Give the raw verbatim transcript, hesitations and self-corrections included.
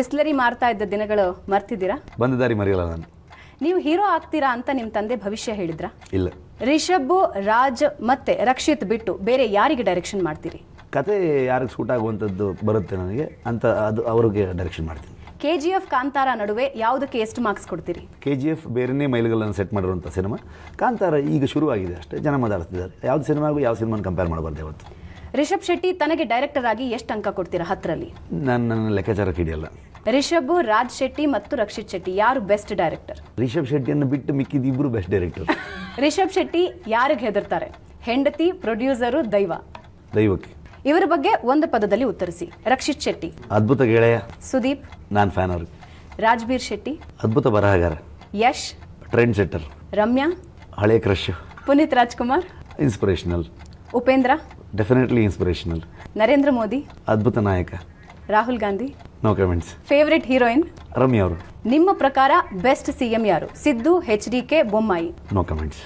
ಬಿಸ್ಲರಿ ಮಾರ್ತಾ ಇದ್ದ ದಿನಗಳು ಮರ್ತಿದ್ದೀರಾ? ಬಂದ ದಾರಿ ಮರೆಯಲ್ಲ ನಾನು. ನೀವು ಹೀರೋ ಆಗ್ತೀರಾ ಅಂತ ನಿಮ್ಮ ತಂದೆ ಭವಿಷ್ಯ ಹೇಳಿದ್ರಾ? ಇಲ್ಲ. ರಿಷಬ್, ರಾಜ್ ಮತ್ತೆ ರಕ್ಷಿತ್ ಬಿಟ್ಟು ಬೇರೆ ಯಾರಿಗೆ ಡೈರೆಕ್ಷನ್ ಮಾಡ್ತೀರಿ? ಕತೆ ಯಾರಿಗೆ ಸೂಟ್ ಆಗುವಂತದ್ದು ಬರುತ್ತೆ ನನಗೆ ಅಂತ ಅದು ಅವರಿಗೆ ಡೈರೆಕ್ಷನ್ ಮಾಡ್ತೀನಿ. ಕೆಜಿಎಫ್, ಕಾಂತಾರ ನಡುವೆ ಯಾವುದಕ್ಕೆ ಎಷ್ಟು ಮಾರ್ಕ್ಸ್ ಕೊಡ್ತೀರಿ? ಕೆಜಿಎಫ್ ಬೇರೆನೇ ಮೈಲುಗಳನ್ನು ಸೆಟ್ ಮಾಡಿರುವಂತ ಸಿನಿಮಾ, ಕಾಂತಾರ ಈಗ ಶುರುವಾಗಿದೆ ಅಷ್ಟೇ, ಜನ ಮಾತಾಡ್ತಿದ್ದಾರೆ. ಯಾವ ಸಿನಿಮಾಗೂ ಯಾವ ಸಿನಿಮಾನ ಕಂಪೇರ್ ಮಾಡಬಾರ್ದು ಇವತ್ತು. ರಿಷಬ್ ಶೆಟ್ಟಿ ತನಗೆ ಡೈರೆಕ್ಟರ್ ಆಗಿ ಎಷ್ಟು ಅಂಕ ಕೊಡ್ತೀರಾ ಹತ್ತರಲ್ಲಿ? ನಾನು ನನ್ನ ಲೆಕ್ಕಾಚಾರಕ್ಕೆ ಹಿಡಿಯಲ್ಲ. ರಿಷಬ್, ರಾಜ್ ಶೆಟ್ಟಿ ಮತ್ತು ರಕ್ಷಿತ್ ಶೆಟ್ಟಿ ಯಾರು ಬೆಸ್ಟ್ ಡೈರೆಕ್ಟರ್? ರಿಷಬ್ ಶೆಟ್ಟಿಯನ್ನು ಬಿಟ್ಟು ಮಿಕ್ಕಿದ ಇಬ್ರು ಬೆಸ್ಟ್ ಡೈರೆಕ್ಟರ್. ರಿಷಬ್ ಶೆಟ್ಟಿ ಯಾರಿಗೆ ಹೆದರ್ತಾರೆ? ಹೆಂಡತಿ, ಪ್ರೊಡ್ಯೂಸರು, ದೈವ? ದೈವಕ್ಕೆ. ಇವರ ಬಗ್ಗೆ ಒಂದು ಪದದಲ್ಲಿ ಉತ್ತರಿಸಿ. ರಕ್ಷಿತ್ ಶೆಟ್ಟಿ ಅದ್ಭುತ ಗೆಳೆಯ. ಸುದೀಪ್ ನಾನು ಫ್ಯಾನ್ ಅವರು. ರಾಜ್ಬೀರ್ ಶೆಟ್ಟಿ ಅದ್ಭುತ ಬರಹಗಾರ. Yash trend setter. ರಮ್ಯಾ ಹಳೆ crush. Puneeth Rajkumar inspirational. Upendra definitely inspirational. Narendra Modi ಅದ್ಭುತ ನಾಯಕ. Rahul Gandhi no comments. Favourite heroine? Ramya ಅವರು. ನಿಮ್ಮ ಪ್ರಕಾರ ಬೆಸ್ಟ್ ಸಿಎಂ ಯಾರು? Siddu, H D K, Bommai? No comments.